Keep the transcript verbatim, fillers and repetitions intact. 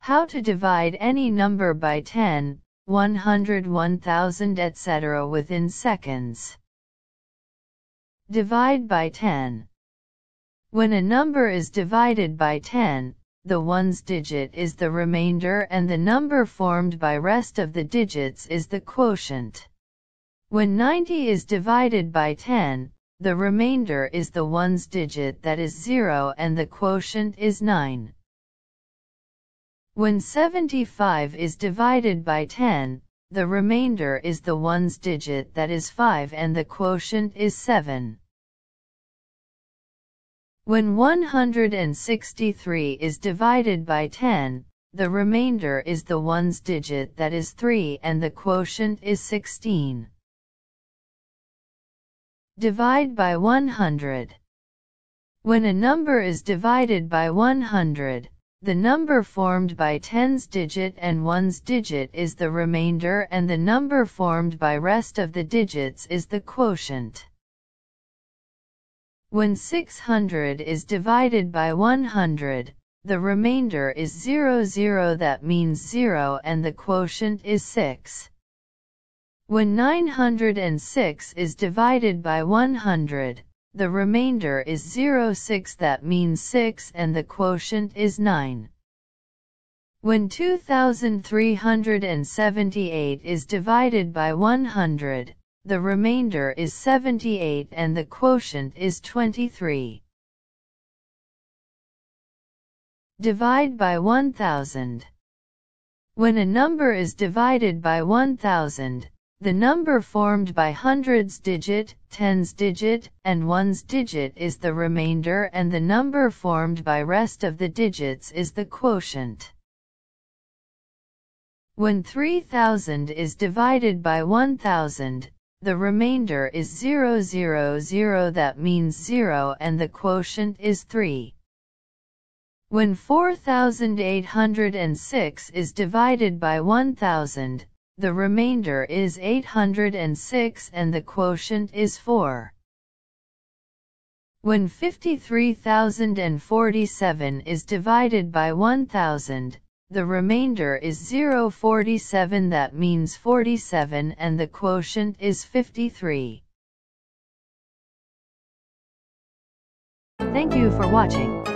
How to divide any number by ten, one hundred, one thousand, et cetera within seconds. Divide by ten. When a number is divided by ten, the ones digit is the remainder and the number formed by rest of the digits is the quotient. When ninety is divided by ten, the remainder is the ones digit, that is zero, and the quotient is nine. When seventy-five is divided by ten, the remainder is the ones digit, that is five, and the quotient is seven. When one hundred sixty-three is divided by ten, the remainder is the ones digit, that is three, and the quotient is sixteen. Divide by one hundred. When a number is divided by one hundred, the number formed by tens digit and ones digit is the remainder, and the number formed by rest of the digits is the quotient. When six hundred is divided by one hundred, the remainder is zero, zero, that means zero, and the quotient is six. When nine hundred six is divided by one hundred, the remainder is zero, six, that means six, and the quotient is nine. When two thousand three hundred seventy-eight is divided by one hundred, the remainder is seventy-eight and the quotient is twenty-three. Divide by one thousand. When a number is divided by one thousand, the number formed by hundreds digit, tens digit, and ones digit is the remainder, and the number formed by rest of the digits is the quotient. When three thousand is divided by one thousand, the remainder is zero, zero, zero, that means zero, and the quotient is three. When four thousand eight hundred six is divided by one thousand, the remainder is eight hundred six and the quotient is four. When fifty-three thousand forty-seven is divided by one thousand, the remainder is zero, forty-seven, that means forty-seven, and the quotient is fifty-three. Thank you for watching.